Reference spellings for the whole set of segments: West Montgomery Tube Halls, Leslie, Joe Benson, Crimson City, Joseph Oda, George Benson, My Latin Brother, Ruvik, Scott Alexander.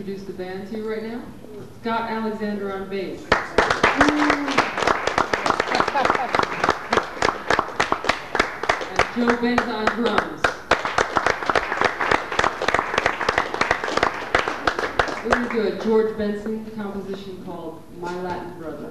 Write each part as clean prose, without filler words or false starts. introduce the band to you right now. Scott Alexander on bass. And Joe Benson on drums. We're going to do a George Benson composition called My Latin Brother.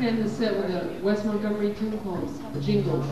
And this set with the West Montgomery Tube Halls, Jingles.